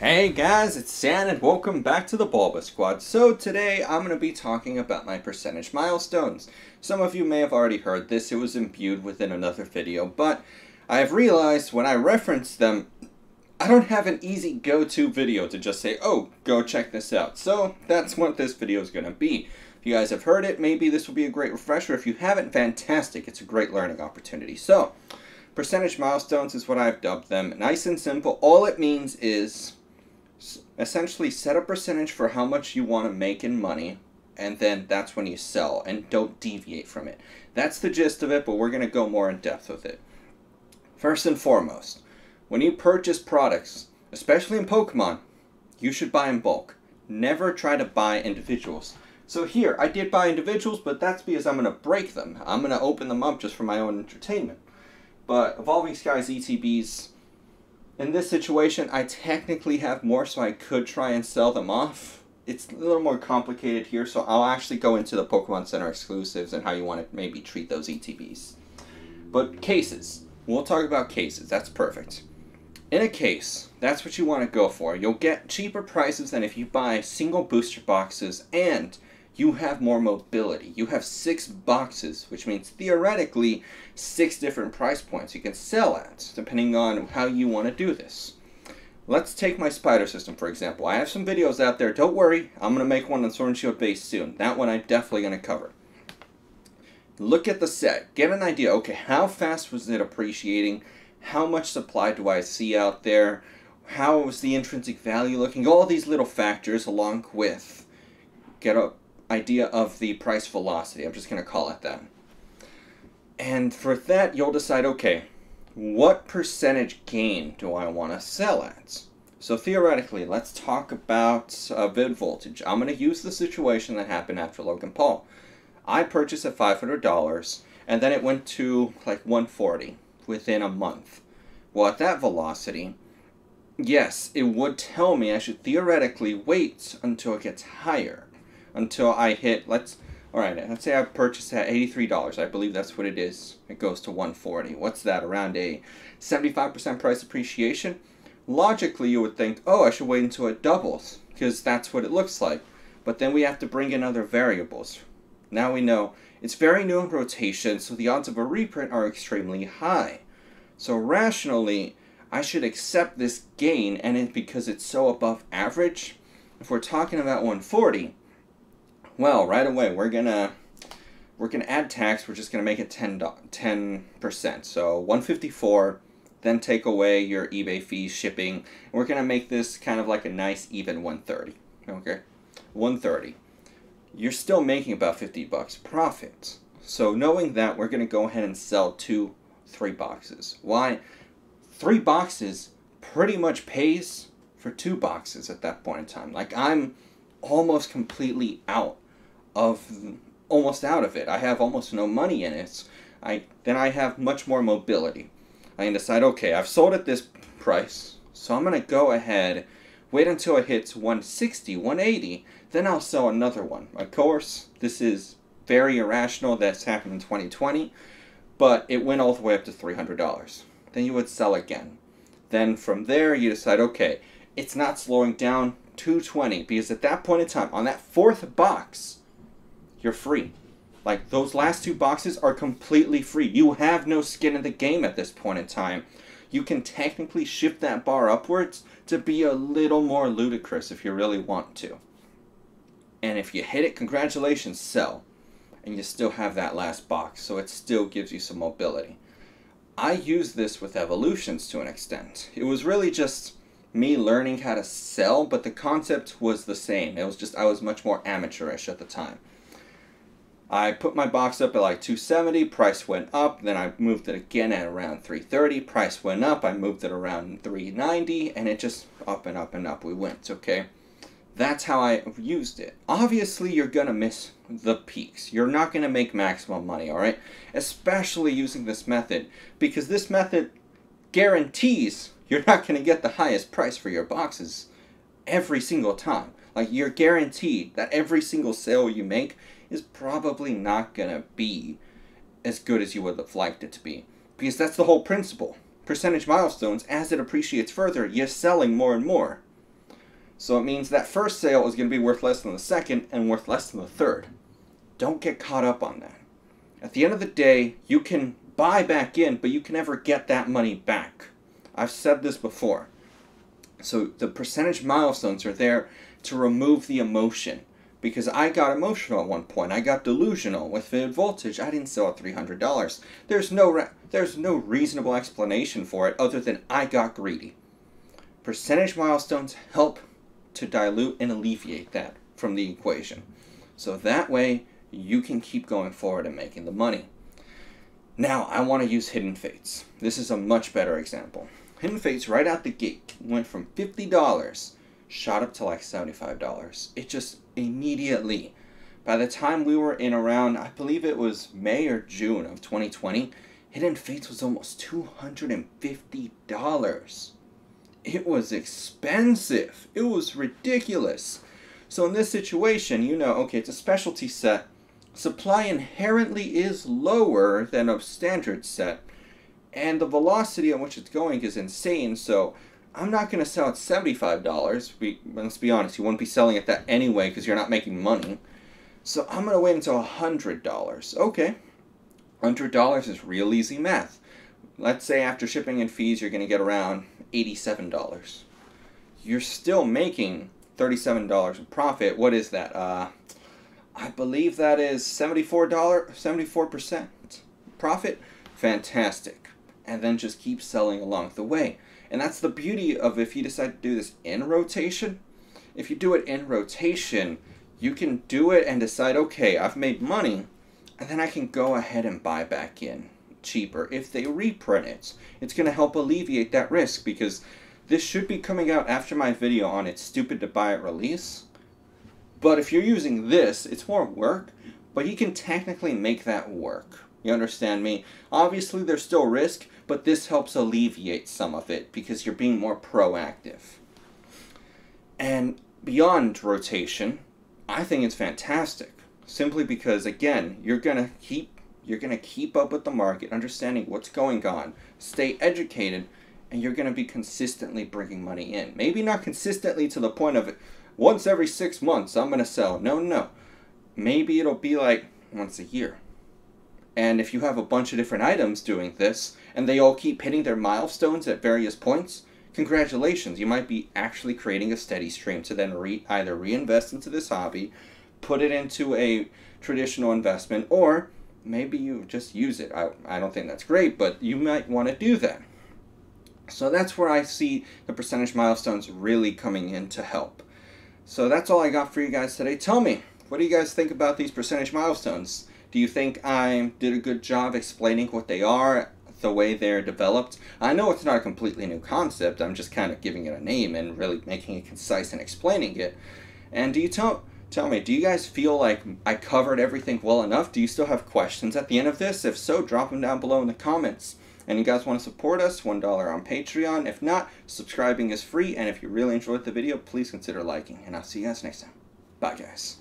Hey guys, it's San and welcome back to the Bulba Squad. So today I'm going to be talking about my percentage milestones. Some of you may have already heard this, it was imbued within another video, but I have realized when I reference them, I don't have an easy go-to video to just say, oh, go check this out. So that's what this video is going to be. If you guys have heard it, maybe this will be a great refresher. If you haven't, fantastic, it's a great learning opportunity. So percentage milestones is what I've dubbed them. Nice and simple, all it means is essentially set a percentage for how much you want to make in money, and then that's when you sell, and don't deviate from it. That's the gist of it, but we're going to go more in depth with it. First and foremost, when you purchase products, especially in Pokemon, you should buy in bulk. Never try to buy individuals. So here, I did buy individuals, but that's because I'm going to break them. I'm going to open them up just for my own entertainment. But Evolving Skies, ETBs, in this situation, I technically have more, so I could try and sell them off. It's a little more complicated here, so I'll actually go into the Pokemon Center exclusives and how you want to maybe treat those ETBs. But cases. We'll talk about cases. That's perfect. In a case, that's what you want to go for. You'll get cheaper prices than if you buy single booster boxes, and you have more mobility. You have 6 boxes, which means theoretically 6 different price points you can sell at, depending on how you want to do this. Let's take my spider system, for example. I have some videos out there. Don't worry, I'm going to make one on Sword and Shield Base soon. That one I'm definitely going to cover. Look at the set. Get an idea. Okay, how fast was it appreciating? How much supply do I see out there? How was the intrinsic value looking? All these little factors along with get a idea of the price velocity. I'm just going to call it that. And for that, you'll decide, okay, what percentage gain do I want to sell at? So theoretically, let's talk about vid voltage. I'm going to use the situation that happened after Logan Paul. I purchased at $500, and then it went to like 140 within a month. Well, at that velocity, yes, it would tell me I should theoretically wait until it gets higher. Until I hit, let's say I purchased at $83. I believe that's what it is. It goes to 140. What's that? Around a 75% price appreciation? Logically, you would think, oh, I should wait until it doubles because that's what it looks like. But then we have to bring in other variables. Now we know it's very new in rotation, so the odds of a reprint are extremely high. So rationally, I should accept this gain, and it, because it's so above average, if we're talking about 140, well, right away, we're gonna add tax. We're just gonna make it 10%. So 154, then take away your eBay fees, shipping. And we're gonna make this kind of like a nice even 130. Okay, 130. You're still making about $50 profit. So knowing that, we're gonna go ahead and sell 3 boxes. Why? 3 boxes pretty much pays for 2 boxes at that point in time. Like I'm almost completely out of it. I have almost no money in it. Then I have much more mobility. I can decide, okay, I've sold at this price, so I'm gonna go ahead, wait until it hits 160, 180, then I'll sell another one. Of course, this is very irrational. That's happened in 2020, but it went all the way up to $300. Then you would sell again. Then from there, you decide, okay, it's not slowing down, 220, because at that point in time, on that 4th box, you're free. Like those last 2 boxes are completely free. You have no skin in the game at this point in time. You can technically shift that bar upwards to be a little more ludicrous if you really want to. And if you hit it, congratulations, sell. And you still have that last box, so it still gives you some mobility. I use this with Evolutions to an extent. It was really just me learning how to sell, but the concept was the same. It was just I was much more amateurish at the time. I put my box up at like 270, price went up, then I moved it again at around 330, price went up, I moved it around 390, and it just up and up and up we went, okay? That's how I used it. Obviously, you're gonna miss the peaks. You're not gonna make maximum money, all right? Especially using this method, because this method guarantees you're not going to get the highest price for your boxes every single time. Like, you're guaranteed that every single sale you make is probably not going to be as good as you would have liked it to be. Because that's the whole principle. Percentage milestones, as it appreciates further, you're selling more and more. So it means that first sale is going to be worth less than the second and worth less than the third. Don't get caught up on that. At the end of the day, you can buy back in, but you can never get that money back. I've said this before. So the percentage milestones are there to remove the emotion. Because I got emotional at one point. I got delusional with Vivid Voltage. I didn't sell at $300. There's no reasonable explanation for it other than I got greedy. Percentage milestones help to dilute and alleviate that from the equation. So that way, you can keep going forward and making the money. Now, I want to use Hidden Fates. This is a much better example. Hidden Fates, right out the gate, went from $50, shot up to like $75. It just immediately, by the time we were in around, I believe it was May or June of 2020, Hidden Fates was almost $250. It was expensive. It was ridiculous. So in this situation, you know, okay, it's a specialty set. Supply inherently is lower than a standard set. And the velocity at which it's going is insane. So I'm not going to sell at $75. Let's be honest, you wouldn't be selling at that anyway because you're not making money. So I'm going to wait until $100. Okay, $100 is real easy math. Let's say after shipping and fees, you're going to get around $87. You're still making $37 in profit. What is that? I believe that is $74% profit. Fantastic. And then just keep selling along the way. And that's the beauty of if you decide to do this in rotation. If you do it in rotation, you can do it and decide, okay, I've made money, and then I can go ahead and buy back in cheaper. If they reprint it, it's going to help alleviate that risk, because this should be coming out after my video on It's Stupid to Buy It release. But if you're using this, it's more work, but you can technically make that work. You understand me? Obviously, there's still risk, but this helps alleviate some of it because you're being more proactive. And beyond rotation, I think it's fantastic. Simply because, again, you're going to keep up with the market, understanding what's going on, stay educated, and you're going to be consistently bringing money in. Maybe not consistently to the point of, once every 6 months, I'm going to sell. No. Maybe it'll be like once a year. And if you have a bunch of different items doing this, and they all keep hitting their milestones at various points, congratulations, you might be actually creating a steady stream to then either reinvest into this hobby, put it into a traditional investment, or maybe you just use it. I don't think that's great, but you might want to do that. So that's where I see the percentage milestones really coming in to help. So that's all I got for you guys today. Tell me, what do you guys think about these percentage milestones? Do you think I did a good job explaining what they are, the way they're developed? I know it's not a completely new concept. I'm just kind of giving it a name and really making it concise and explaining it. And do you tell me, do you guys feel like I covered everything well enough? Do you still have questions at the end of this? If so, drop them down below in the comments. And you guys want to support us, $1 on Patreon. If not, subscribing is free. And if you really enjoyed the video, please consider liking. And I'll see you guys next time. Bye, guys.